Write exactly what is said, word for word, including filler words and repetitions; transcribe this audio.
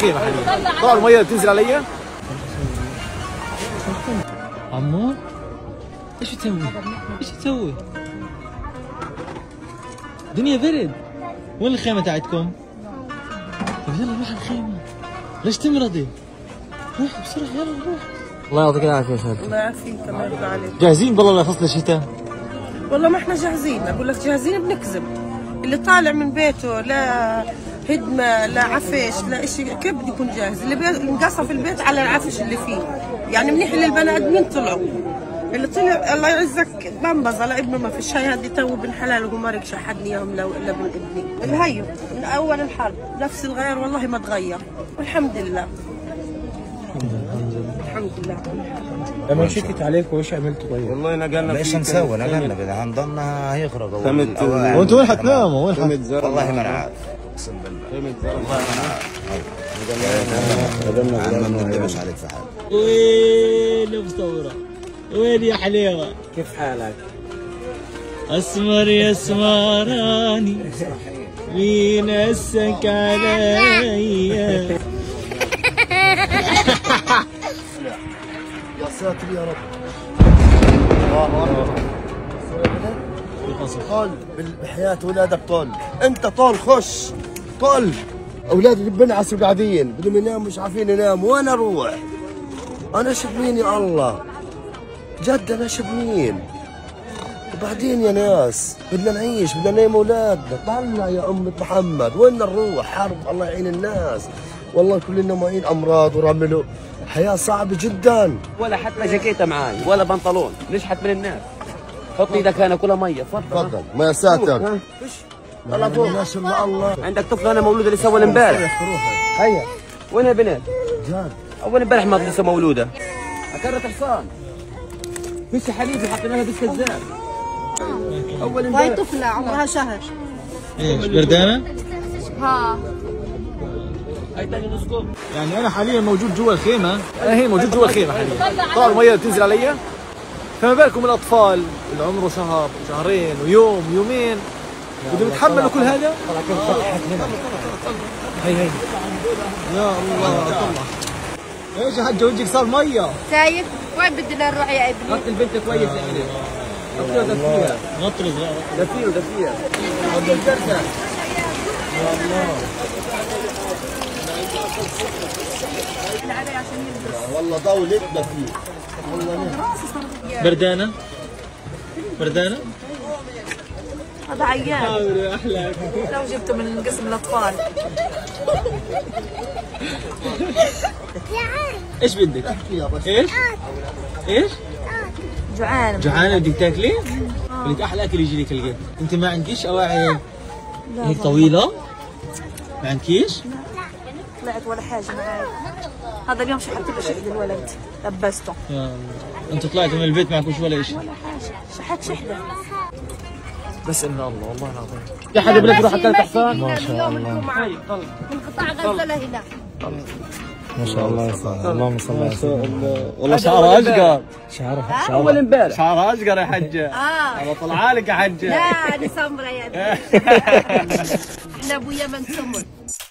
خيمه حاليا. طلع الميه بتنزل عليا. عمار ايش تسوي؟ ايش تسوي؟ الدنيا برد. وين الخيمه تاعتكم؟ طب يلا نروح الخيمه. ليش تمرضي؟ روح بسرعه يلا نروح. الله يعطيك العافيه يا خالتي. الله يعافيك الله يرضى عليك. جاهزين بالله لفصل الشتاء؟ والله ما احنا جاهزين، اقول لك جاهزين بنكذب. اللي طالع من بيته لا هدمه لا عفش لا شيء كيف بده يكون جاهز؟ اللي انقصى في البيت على العفش اللي فيه، يعني منيح اللي البني ادمين طلعوا. اللي طلع الله يعزك بنبز على ابنه ما فيش، هي هذه تو بن حلال ومارك شحدني اياهم لو الا بن ابني. الهي من اول الحرب نفس الغير والله ما تغير والحمد لله. الحمد لله. لما شكت عليكم وش عملتوا طيب؟ والله نقلنا ايش نسوي؟ نقلنا اذا هنضلنا هيخرب وانتوا وين حتناموا؟ وين حتناموا؟ والله ما انا عارف اقسم بالله والله ما انا عارف. نقلنا عنا ما ندمش عليك في حالك. وين مصوره؟ وين يا حليوه؟ كيف حالك؟ اسمر يا سمراني مين اسك عليا؟ يا ساتر يا رب. طول بحياة ولادك طول، انت طول خش طول. اولادي بنعسوا قاعدين بدهم يناموا مش عارفين يناموا، وين اروح؟ انا شبمين يا الله جد انا شبمين. وبعدين يا ناس بدنا نعيش بدنا ننام اولادنا، طلع يا امة محمد وين نروح؟ حرب الله يعين الناس والله كلنا معين امراض ورملوا، حياة صعبة جدا. ولا حتى جاكيتة معاي ولا بنطلون، نشحت من الناس. حط ايدك هنا كلها مية تفضل. ما ساتر الله فوق ما شاء الله الله. عندك طفل هنا مولودة لسه اول امبارح. هيا وين البنات؟ جاد اول امبارح ما لسه مولودة. اكرت حصان فيش حليب حطينا لها بس كذاب. اول امبارح هاي طفلة عمرها شهر. ايش بردانة؟ ها يعني انا حاليا موجود جوا الخيمه، انا هي موجود جوا الخيمه حاليا. طلع الميه بتنزل علي، فما بالكم الاطفال اللي عمره شهر شهرين ويوم يومين بدهم يتحملوا كل هذا؟ طلع كيف فتحت هنا. هي هي يا الله طلع. ايش يا حجه وجهك صار ميه؟ شايف وين بدنا نروح يا ابني؟ غطي البنت كويس يا ابني. غطيها دفيها. غطي صغير. دفيه دفيه. غطي البرده. يا الله. والله دولتنا فيه والله. بردانة بردانة هذا عيال لو جبته من قسم الاطفال. ايش بدك؟ ايش؟ ايش؟ جوعانة جوعانة بدك تاكلي؟ بدك احلى اكل يجي لك القلب. انت ما عندكيش اواعي هيك طويلة؟ ما عندكيش؟ طلعت ولا حاجه معي. هذا اليوم شحت له شحده الولد لبسته. انتوا طلعتوا من البيت معكوش ولا شيء؟ ولا حاجه، شحت شحده بس. ان الله والله العظيم في حدا بلاد راح ثلاث احسان ما شاء الله. من قطاع غزه لهنا ما شاء الله. يسعدك اللهم صل على سيدنا. والله شعرها اشقر. شعرها شعرها اول امبارح شعرها اشقر يا حجه. اه والله طلع لك يا حجه. لا انا سمره يا ابني. احنا ابويا من سمر.